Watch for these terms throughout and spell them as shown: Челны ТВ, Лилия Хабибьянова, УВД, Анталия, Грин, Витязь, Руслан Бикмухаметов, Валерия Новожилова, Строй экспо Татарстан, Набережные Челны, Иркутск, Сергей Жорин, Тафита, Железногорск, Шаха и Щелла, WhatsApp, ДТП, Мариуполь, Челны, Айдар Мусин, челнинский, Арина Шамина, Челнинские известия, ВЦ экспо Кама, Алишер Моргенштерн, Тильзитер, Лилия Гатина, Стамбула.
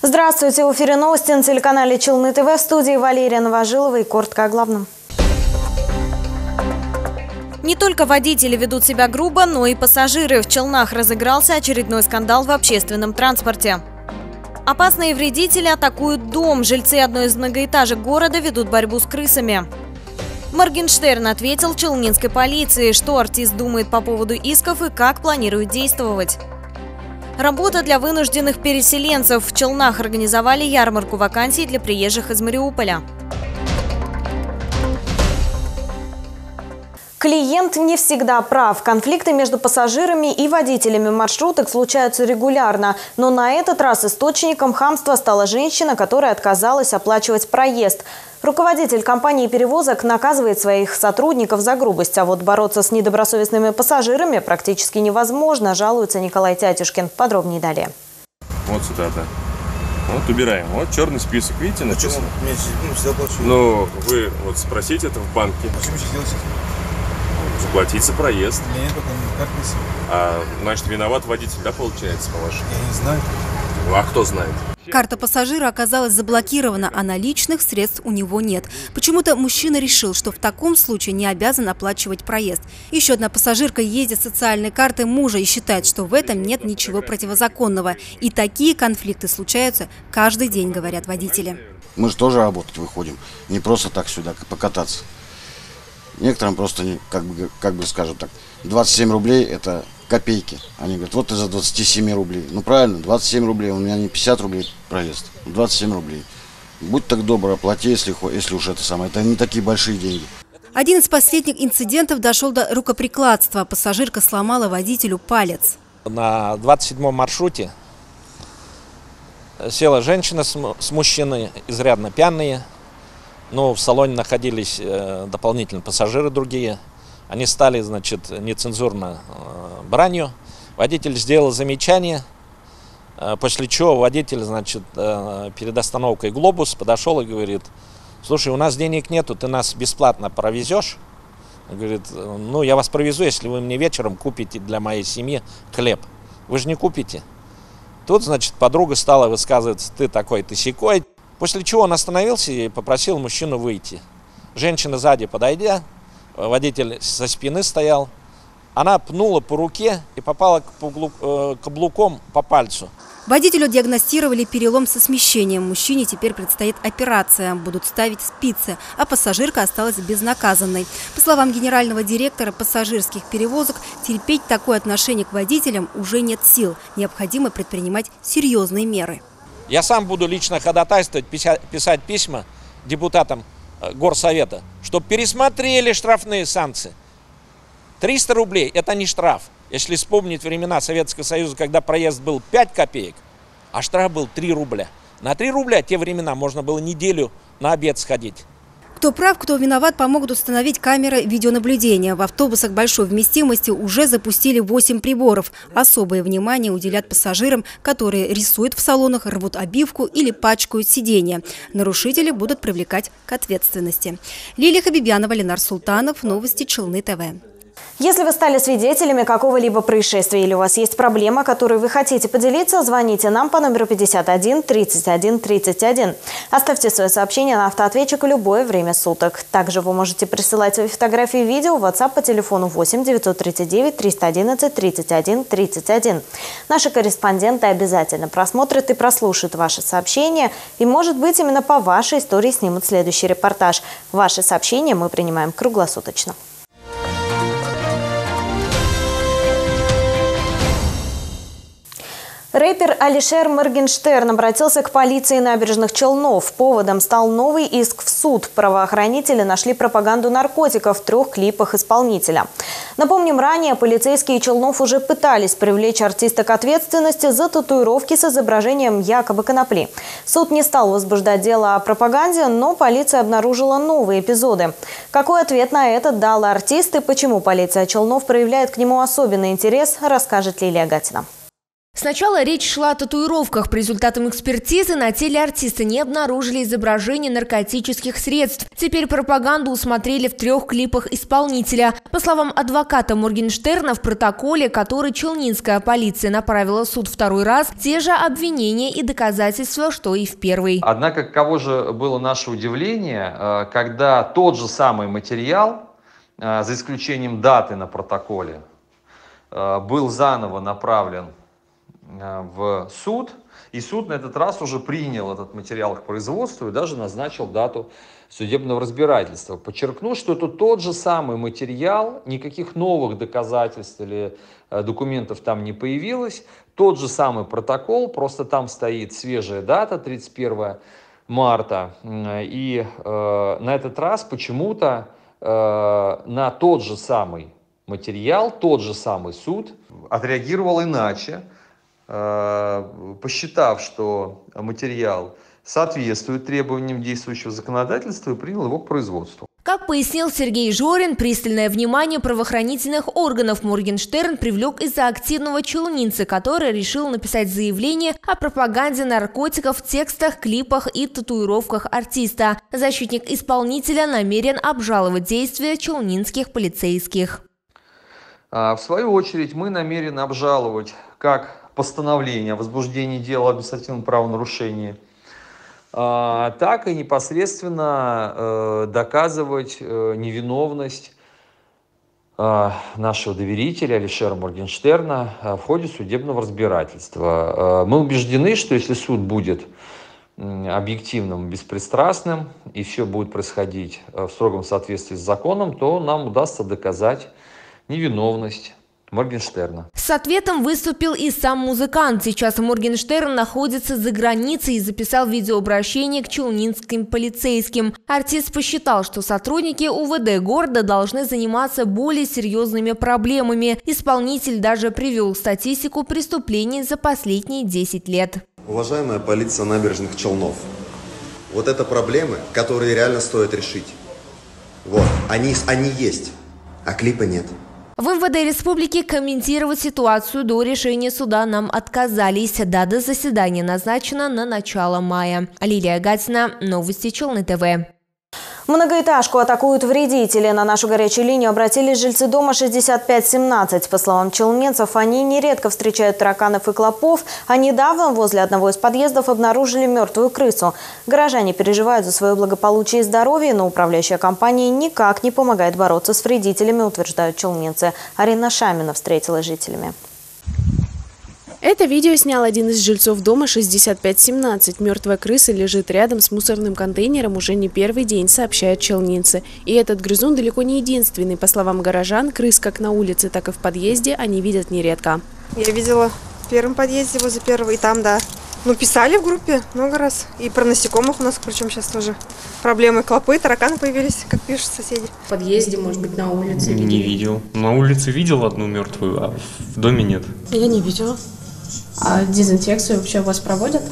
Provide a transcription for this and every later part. Здравствуйте, в эфире новости на телеканале Челны ТВ, в студии Валерия Новожилова и коротко о главном. Не только водители ведут себя грубо, но и пассажиры. В Челнах разыгрался очередной скандал в общественном транспорте. Опасные вредители атакуют дом. Жильцы одной из многоэтажек города ведут борьбу с крысами. Моргенштерн ответил челнинской полиции, что артист думает по поводу исков и как планирует действовать. Работа для вынужденных переселенцев. В Челнах организовали ярмарку вакансий для приезжих из Мариуполя. Клиент не всегда прав. Конфликты между пассажирами и водителями маршруток случаются регулярно. Но на этот раз источником хамства стала женщина, которая отказалась оплачивать проезд. Руководитель компании перевозок наказывает своих сотрудников за грубость. А вот бороться с недобросовестными пассажирами практически невозможно, жалуется Николай Тятюшкин. Подробнее далее. Вот сюда, да. Вот убираем. Вот черный список. Видите, написано? Ну, вы вот спросите это в банке. Почему сейчас делаете? Заплатить за проезд. Нет, как не себе. А, значит, виноват водитель, да, получается, по-вашему? Я не знаю. А кто знает? Карта пассажира оказалась заблокирована, а наличных средств у него нет. Почему-то мужчина решил, что в таком случае не обязан оплачивать проезд. Еще одна пассажирка ездит с социальной карты мужа и считает, что в этом нет ничего противозаконного. И такие конфликты случаются каждый день, говорят водители. Мы же тоже работать выходим, не просто так сюда покататься. Некоторым просто, как бы скажем так, 27 рублей – это копейки. Они говорят, вот ты за 27 рублей. Ну правильно, 27 рублей, у меня не 50 рублей проезд, 27 рублей. Будь так добр, оплати, если уж это самое. Это не такие большие деньги. Один из последних инцидентов дошел до рукоприкладства. Пассажирка сломала водителю палец. На 27-м маршруте села женщина с мужчиной, изрядно пьяные. Ну, в салоне находились дополнительно пассажиры другие. Они стали, значит, нецензурно бранью. Водитель сделал замечание, после чего водитель, значит, перед остановкой «Глобус» подошел и говорит: «Слушай, у нас денег нету, ты нас бесплатно провезешь?» Говорит: «Ну, я вас провезу, если вы мне вечером купите для моей семьи хлеб». «Вы же не купите». Тут, значит, подруга стала высказываться: «Ты такой, ты сякой». После чего он остановился и попросил мужчину выйти. Женщина сзади подойдя, водитель со спины стоял, она пнула по руке и попала каблуком по пальцу. Водителю диагностировали перелом со смещением. Мужчине теперь предстоит операция, будут ставить спицы, а пассажирка осталась безнаказанной. По словам генерального директора пассажирских перевозок, терпеть такое отношение к водителям уже нет сил. Необходимо предпринимать серьезные меры. Я сам буду лично ходатайствовать, писать письма депутатам горсовета, чтобы пересмотрели штрафные санкции. 300 рублей – это не штраф. Если вспомнить времена Советского Союза, когда проезд был 5 копеек, а штраф был 3 рубля. На 3 рубля те времена можно было неделю на обед сходить. Кто прав, кто виноват, помогут установить камеры видеонаблюдения. В автобусах большой вместимости уже запустили 8 приборов. Особое внимание уделят пассажирам, которые рисуют в салонах, рвут обивку или пачкают сиденья. Нарушители будут привлекать к ответственности. Лилия Хабибьянова, Ленар Султанов. Новости Челны ТВ. Если вы стали свидетелями какого-либо происшествия или у вас есть проблема, которую вы хотите поделиться, звоните нам по номеру 51 31 31. Оставьте свое сообщение на автоответчик в любое время суток. Также вы можете присылать свои фотографии и видео в WhatsApp по телефону 8 939 311 31 31. Наши корреспонденты обязательно просмотрят и прослушают ваши сообщения. И, может быть, именно по вашей истории снимут следующий репортаж. Ваши сообщения мы принимаем круглосуточно. Рэпер Алишер Моргенштерн обратился к полиции набережных Челнов. Поводом стал новый иск в суд. Правоохранители нашли пропаганду наркотиков в 3 клипах исполнителя. Напомним, ранее полицейские Челнов уже пытались привлечь артиста к ответственности за татуировки с изображением якобы конопли. Суд не стал возбуждать дело о пропаганде, но полиция обнаружила новые эпизоды. Какой ответ на это дал артист и почему полиция Челнов проявляет к нему особенный интерес, расскажет Лилия Гатина. Сначала речь шла о татуировках. По результатам экспертизы на теле артиста не обнаружили изображения наркотических средств. Теперь пропаганду усмотрели в 3 клипах исполнителя. По словам адвоката Моргенштерна, в протоколе, который челнинская полиция направила в суд 2-й раз, те же обвинения и доказательства, что и в 1-й. Однако каково же было наше удивление, когда тот же самый материал, за исключением даты на протоколе, был заново направлен в суд, и суд на этот раз уже принял этот материал к производству и даже назначил дату судебного разбирательства. Подчеркну, что это тот же самый материал, никаких новых доказательств или документов там не появилось, тот же самый протокол, просто там стоит свежая дата, 31 марта, и на этот раз почему-то на тот же самый материал, тот же самый суд отреагировал иначе, посчитав, что материал соответствует требованиям действующего законодательства, и принял его к производству. Как пояснил Сергей Жорин, пристальное внимание правоохранительных органов Моргенштерн привлек из-за активного челнинца, который решил написать заявление о пропаганде наркотиков в текстах, клипах и татуировках артиста. Защитник исполнителя намерен обжаловать действия челнинских полицейских. В свою очередь, мы намерены обжаловать как постановление о возбуждении дела об административном правонарушении, так и непосредственно доказывать невиновность нашего доверителя Алишера Моргенштерна в ходе судебного разбирательства. Мы убеждены, что если суд будет объективным, беспристрастным, и все будет происходить в строгом соответствии с законом, то нам удастся доказать невиновность Моргенштерна. С ответом выступил и сам музыкант. Сейчас Моргенштерн находится за границей и записал видеообращение к челнинским полицейским. Артист посчитал, что сотрудники УВД города должны заниматься более серьезными проблемами. Исполнитель даже привел статистику преступлений за последние 10 лет. Уважаемая полиция набережных Челнов, вот это проблемы, которые реально стоит решить. Вот, они есть, а клипа нет. В МВД республики комментировать ситуацию до решения суда нам отказались. Дата заседания назначена на начало мая. Лилия Гатина, новости Челны ТВ. Многоэтажку атакуют вредители. На нашу горячую линию обратились жильцы дома 6517. По словам челнинцев, они нередко встречают тараканов и клопов, а недавно возле одного из подъездов обнаружили мертвую крысу. Горожане переживают за свое благополучие и здоровье, но управляющая компания никак не помогает бороться с вредителями, утверждают челнинцы. Арина Шамина встретилась с жителями. Это видео снял один из жильцов дома 6517. Мертвая крыса лежит рядом с мусорным контейнером уже не первый день, сообщают челнинцы. И этот грызун далеко не единственный. По словам горожан, крыс как на улице, так и в подъезде они видят нередко. Я видела в первом подъезде, возле первого, и там, да. Ну, писали в группе много раз. И про насекомых у нас, причем сейчас тоже проблемы. Клопы, тараканы появились, как пишут соседи. В подъезде, может быть, на улице? Не видел. На улице видел одну мертвую, а в доме нет. Я не видела. А дезинфекцию вообще у вас проводят?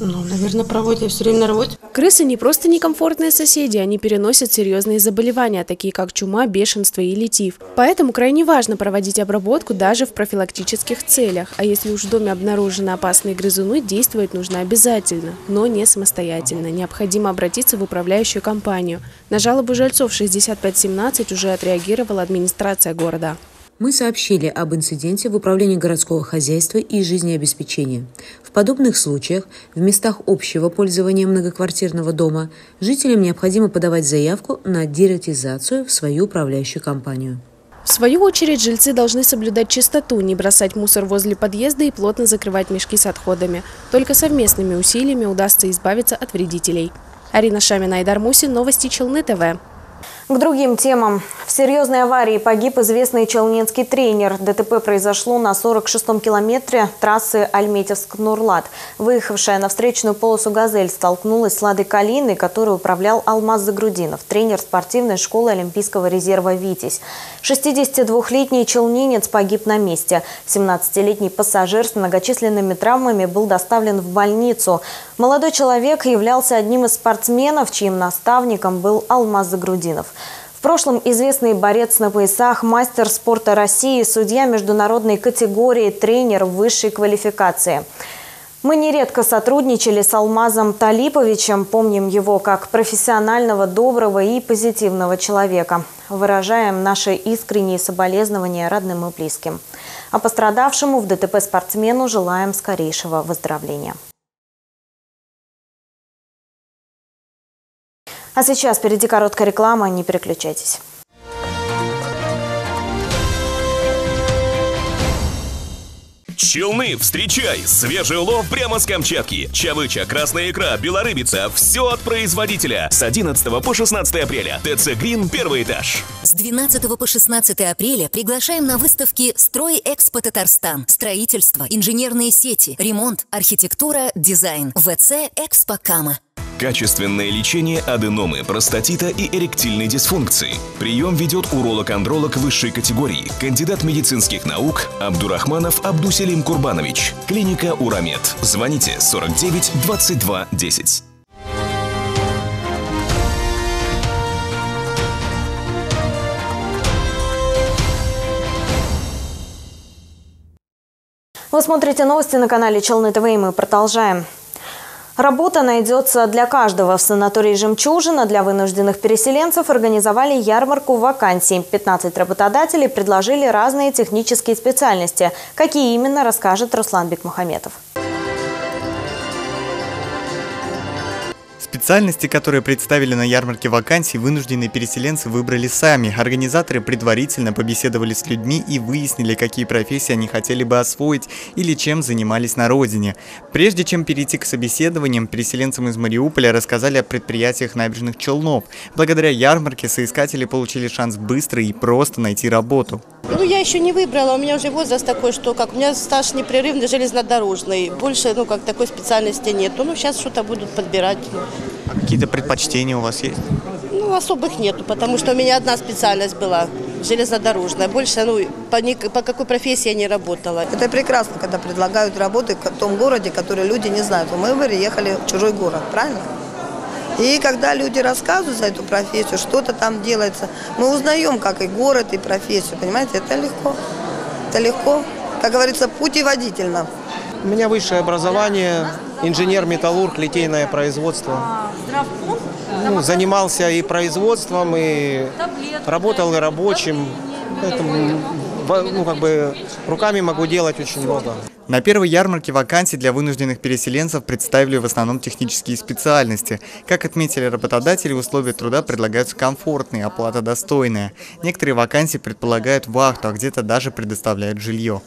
Ну, наверное, проводят. Я все время на работе. Крысы не просто некомфортные соседи, они переносят серьезные заболевания, такие как чума, бешенство или тиф. Поэтому крайне важно проводить обработку даже в профилактических целях. А если уж в доме обнаружены опасные грызуны, действовать нужно обязательно, но не самостоятельно. Необходимо обратиться в управляющую компанию. На жалобу жильцов 6517 уже отреагировала администрация города. Мы сообщили об инциденте в Управлении городского хозяйства и жизнеобеспечения. В подобных случаях в местах общего пользования многоквартирного дома жителям необходимо подавать заявку на дератизацию в свою управляющую компанию. В свою очередь, жильцы должны соблюдать чистоту, не бросать мусор возле подъезда и плотно закрывать мешки с отходами. Только совместными усилиями удастся избавиться от вредителей. Арина Шамина, Айдар Мусин, новости Челны ТВ. К другим темам. В серьезной аварии погиб известный челнинский тренер. ДТП произошло на 46-м километре трассы Альметьевск-Нурлат. Выехавшая на встречную полосу «Газель» столкнулась с «Ладой Калиной», которой управлял Алмаз Загрудинов, тренер спортивной школы Олимпийского резерва «Витязь». 62-летний челнинец погиб на месте. 17-летний пассажир с многочисленными травмами был доставлен в больницу. Молодой человек являлся одним из спортсменов, чьим наставником был Алмаз Загрудинов. В прошлом известный борец на поясах, мастер спорта России, судья международной категории, тренер высшей квалификации. Мы нередко сотрудничали с Алмазом Талиповичем, помним его как профессионального, доброго и позитивного человека. Выражаем наши искренние соболезнования родным и близким. А пострадавшему в ДТП спортсмену желаем скорейшего выздоровления. А сейчас впереди короткая реклама, не переключайтесь. Челны, встречай! Свежий улов прямо с Камчатки. Чавыча, красная икра, белорыбица. Все от производителя. С 11 по 16 апреля. ТЦ «Грин», первый этаж. С 12 по 16 апреля приглашаем на выставки «Строй экспо Татарстан». Строительство, инженерные сети, ремонт, архитектура, дизайн. ВЦ экспо Кама. Качественное лечение аденомы, простатита и эректильной дисфункции. Прием ведет уролог-андролог высшей категории, кандидат медицинских наук Абдурахманов Абдуселим Курбанович. Клиника «Урамед». Звоните 49 22 10. Вы смотрите новости на канале Челны ТВ, и мы продолжаем. Работа найдется для каждого. В санатории «Жемчужина» для вынужденных переселенцев организовали ярмарку вакансий. 15 работодателей предложили разные технические специальности. Какие именно, расскажет Руслан Бикмухаметов. Специальности, которые представили на ярмарке вакансий, вынужденные переселенцы выбрали сами. Организаторы предварительно побеседовали с людьми и выяснили, какие профессии они хотели бы освоить или чем занимались на родине. Прежде чем перейти к собеседованиям, переселенцам из Мариуполя рассказали о предприятиях набережных Челнов. Благодаря ярмарке соискатели получили шанс быстро и просто найти работу. Ну, я еще не выбрала, у меня уже возраст такой, что как у меня стаж непрерывный железнодорожный, больше, ну, как такой специальности нет. Ну, сейчас что-то будут подбирать. А какие-то предпочтения у вас есть? Ну, особых нету, потому что у меня одна специальность была, железнодорожная. Больше, ну, по какой профессии я не работала. Это прекрасно, когда предлагают работы в том городе, который люди не знают. Мы переехали в чужой город, правильно? И когда люди рассказывают за эту профессию, что-то там делается, мы узнаем, как и город, и профессию, понимаете, это легко. Это легко, как говорится, путеводитель нам. У меня высшее образование, инженер-металлург, литейное производство. Ну, занимался и производством, и работал и рабочим. Поэтому, ну, как бы, руками могу делать очень много. На первой ярмарке вакансий для вынужденных переселенцев представили в основном технические специальности. Как отметили работодатели, условия труда предлагаются комфортные, оплата достойная. Некоторые вакансии предполагают вахту, а где-то даже предоставляют жилье.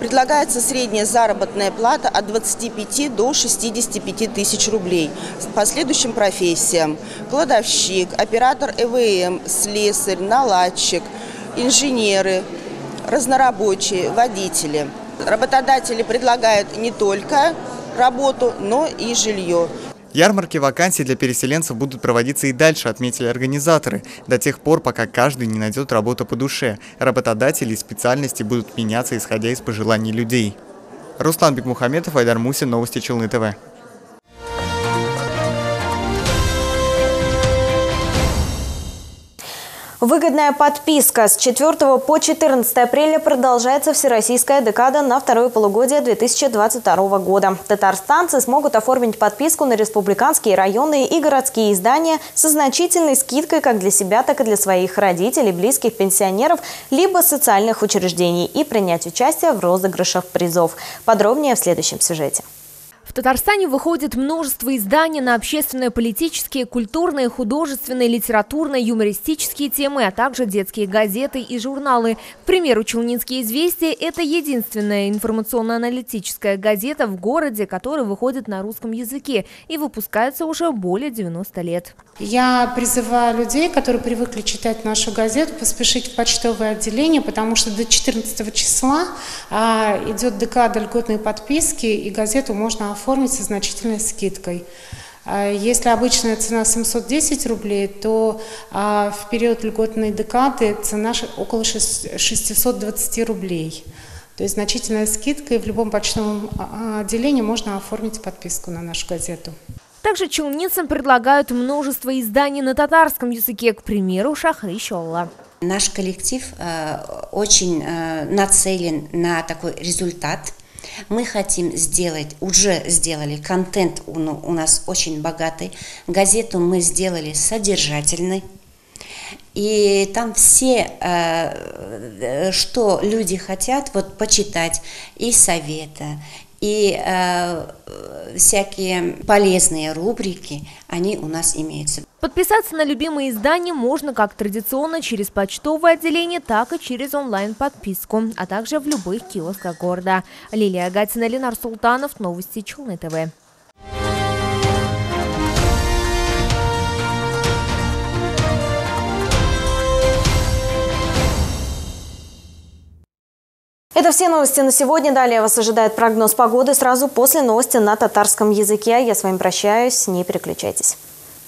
Предлагается средняя заработная плата от 25 до 65 тысяч рублей по следующим профессиям: кладовщик, оператор ЭВМ, слесарь, наладчик, инженеры, разнорабочие, водители. Работодатели предлагают не только работу, но и жилье. Ярмарки вакансий для переселенцев будут проводиться и дальше, отметили организаторы, до тех пор, пока каждый не найдет работу по душе. Работодатели и специальности будут меняться, исходя из пожеланий людей. Руслан Бикмухаметов, Айдар Мусин, новости Челны ТВ. Выгодная подписка. С 4 по 14 апреля продолжается всероссийская декада на второе полугодие 2022 года. Татарстанцы смогут оформить подписку на республиканские, районные и городские издания со значительной скидкой как для себя, так и для своих родителей, близких, пенсионеров, либо социальных учреждений и принять участие в розыгрышах призов. Подробнее в следующем сюжете. В Татарстане выходит множество изданий на общественно-политические, культурные, художественные, литературные, юмористические темы, а также детские газеты и журналы. К примеру, «Челнинские известия» – это единственная информационно-аналитическая газета в городе, которая выходит на русском языке и выпускается уже более 90 лет. Я призываю людей, которые привыкли читать нашу газету, поспешить в почтовое отделение, потому что до 14 числа идет декада льготной подписки, и газету можно оформить со значительной скидкой. Если обычная цена 710 рублей, то в период льготной декады цена около 620 рублей. То есть значительная скидка, и в любом почтовом отделении можно оформить подписку на нашу газету. Также челнинцам предлагают множество изданий на татарском языке, к примеру, «Шаха и Щелла». Наш коллектив очень нацелен на такой результат. Мы хотим сделать, уже сделали контент у нас очень богатый. Газету мы сделали содержательной. И там все, что люди хотят, вот почитать, и совета, и всякие полезные рубрики, они у нас имеются. Подписаться на любимые издания можно как традиционно через почтовое отделение, так и через онлайн-подписку, а также в любых киосках города. Лилия Гатина, Ленар Султанов, новости Челны ТВ. Это все новости на сегодня. Далее вас ожидает прогноз погоды сразу после новости на татарском языке. Я с вами прощаюсь. Не переключайтесь.